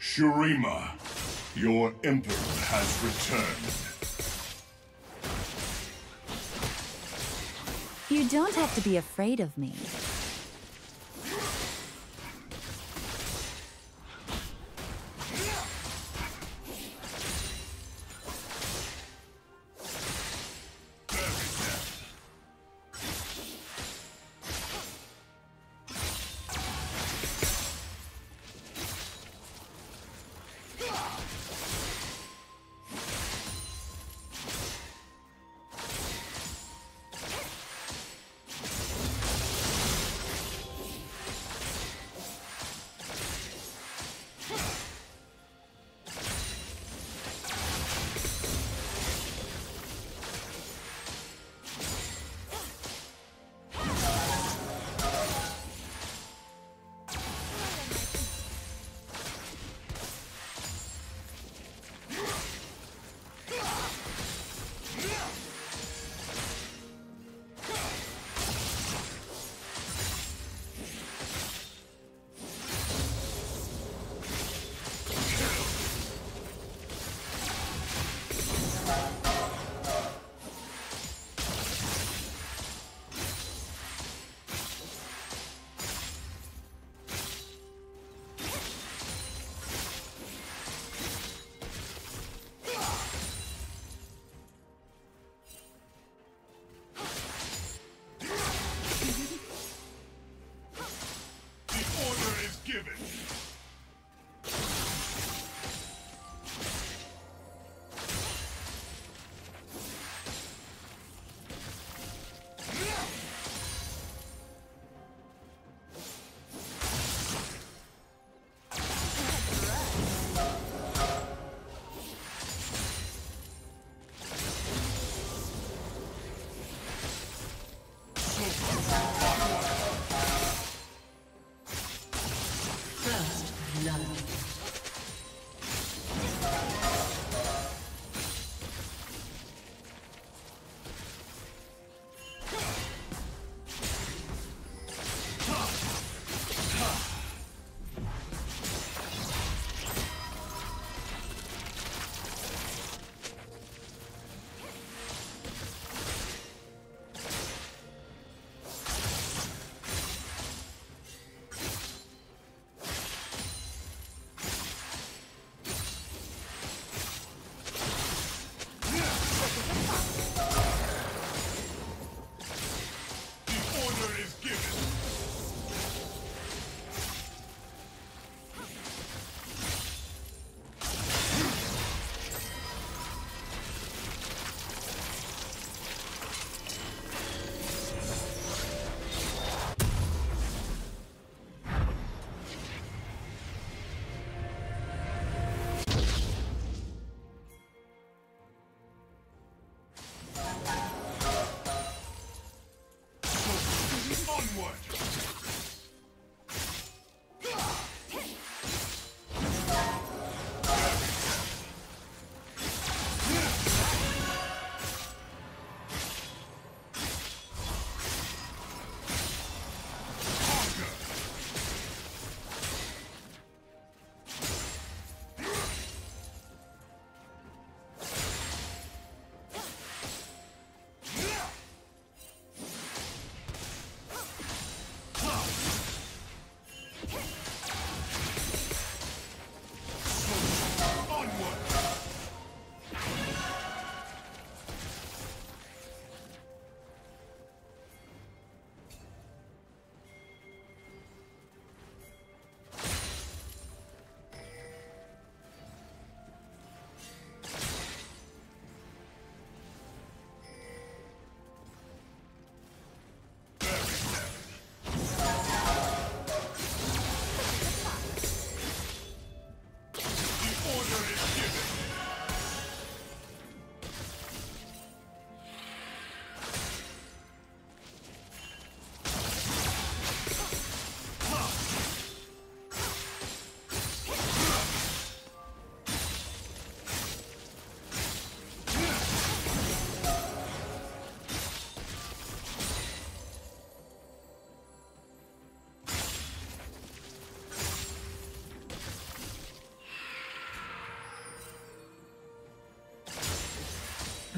Shurima, your emperor has returned. You don't have to be afraid of me.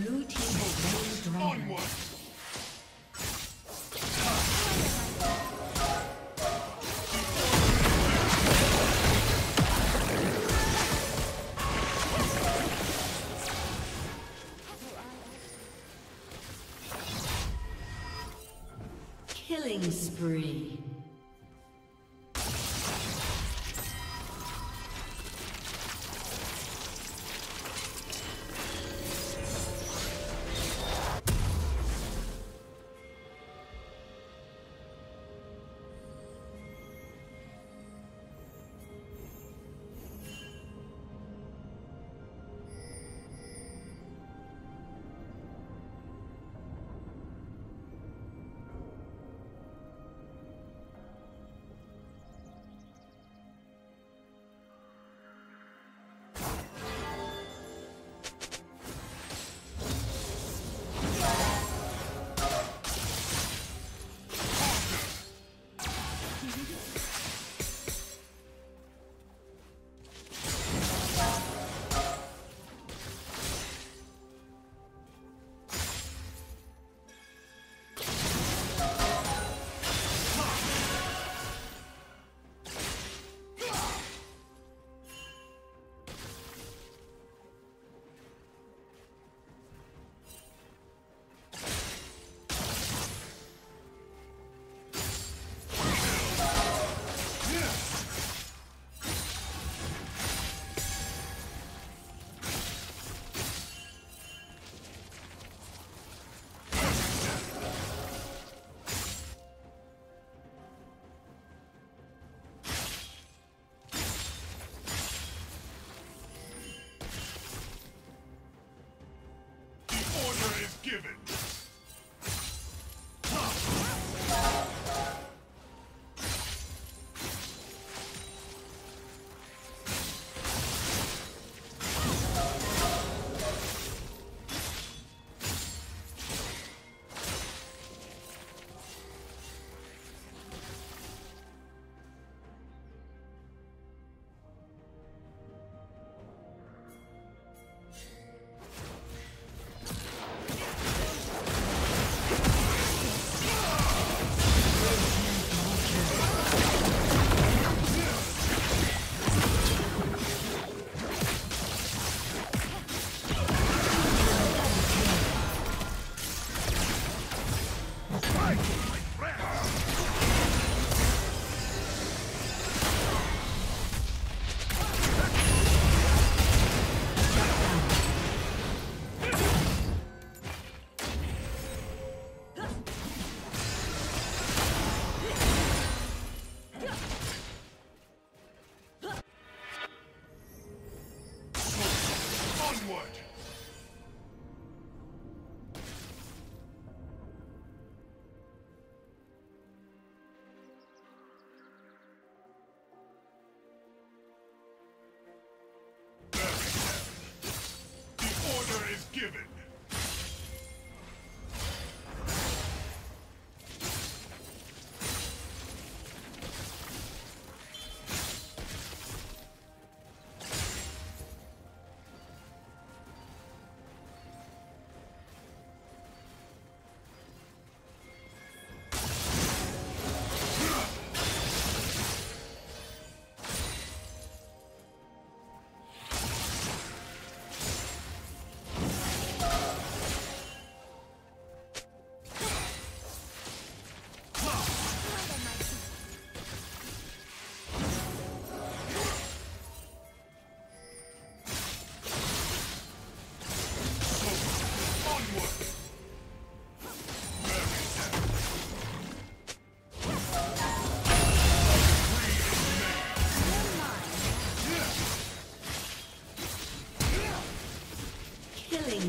Blue team has been drawn. Onward. Killing spree. Given.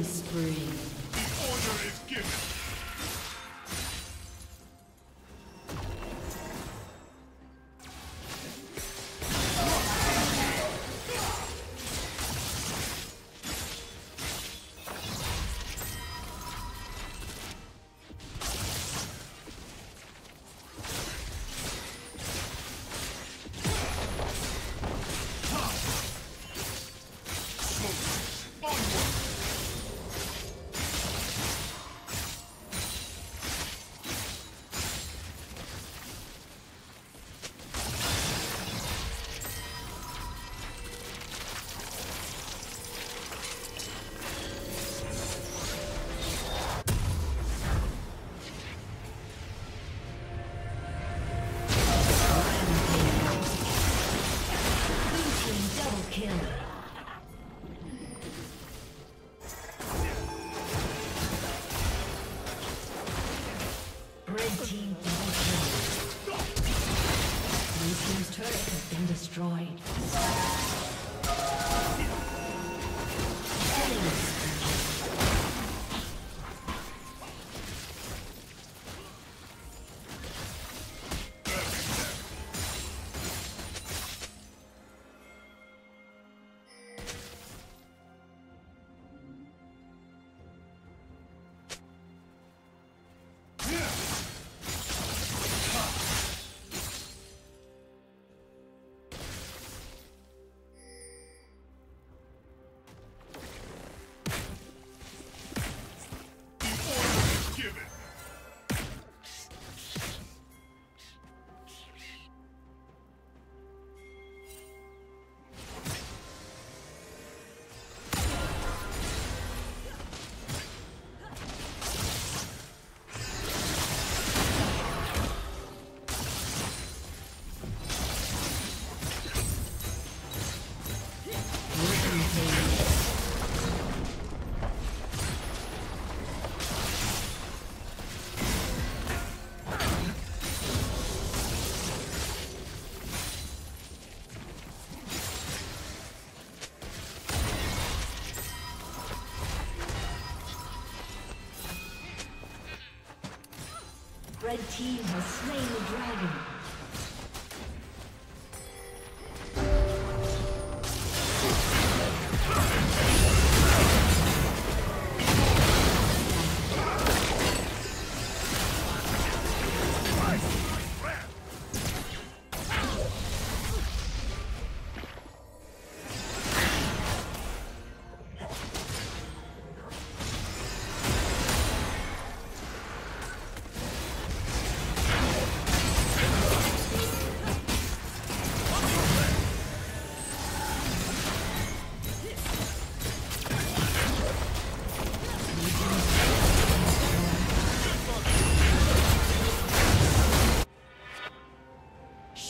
Spree. kill. Red team double kill. Blue team's turret has been destroyed. Red team has slain the dragon.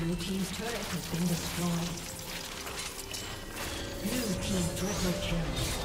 Blue team's turret has been destroyed. Blue team triple kill.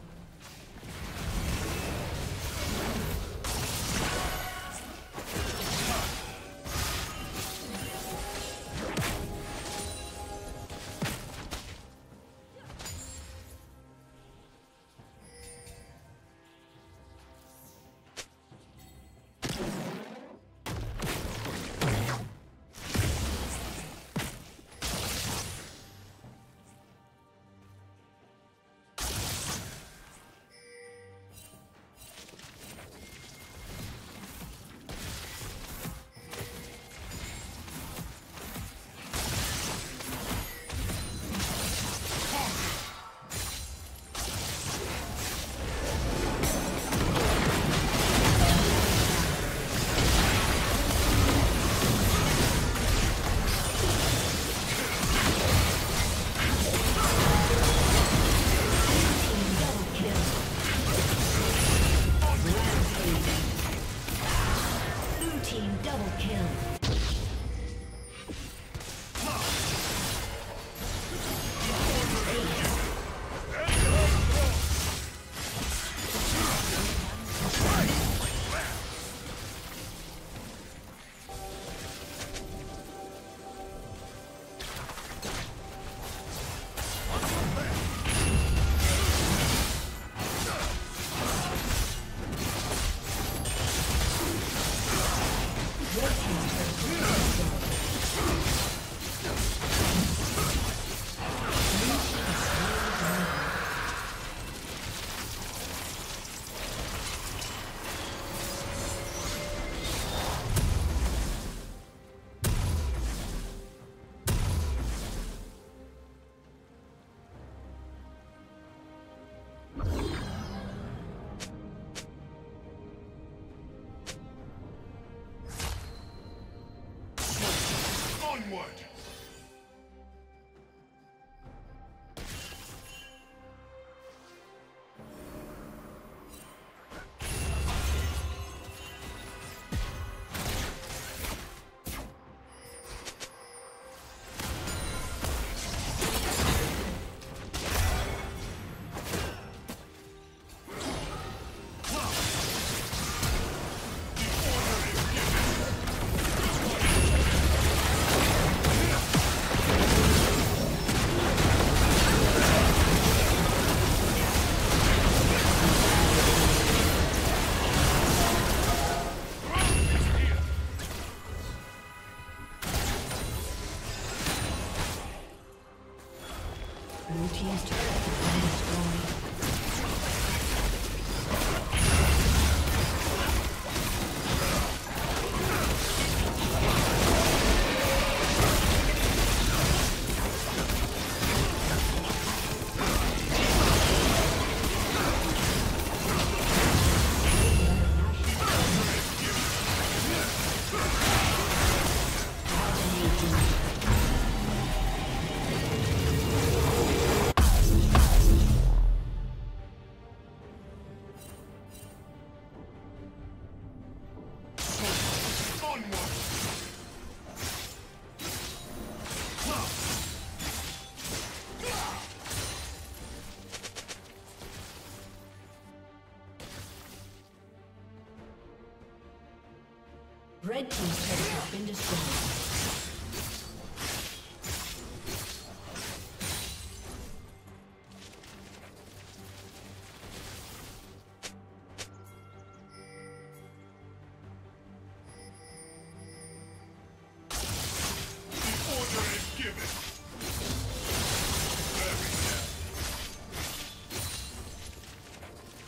Red team's turret has been destroyed.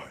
forward.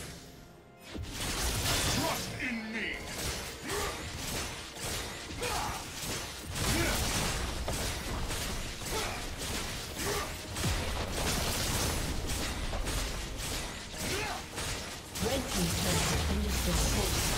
Trust in me! Red team's turret has been destroyed.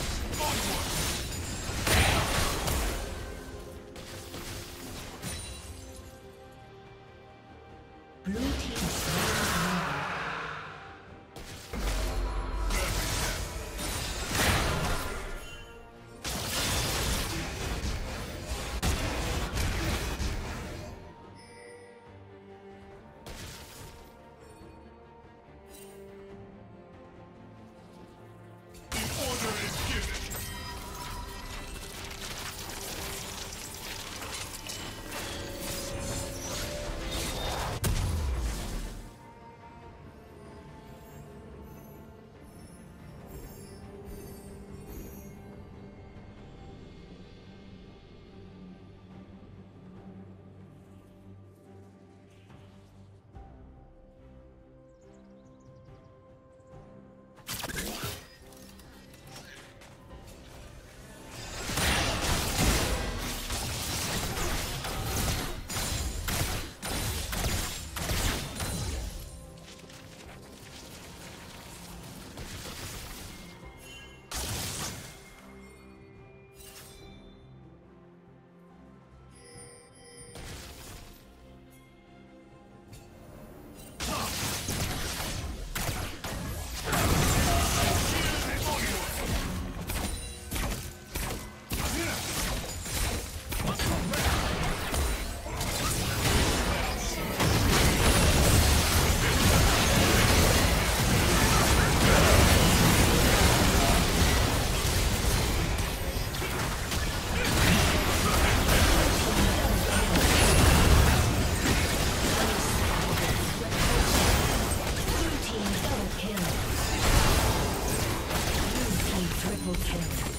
Triple kill.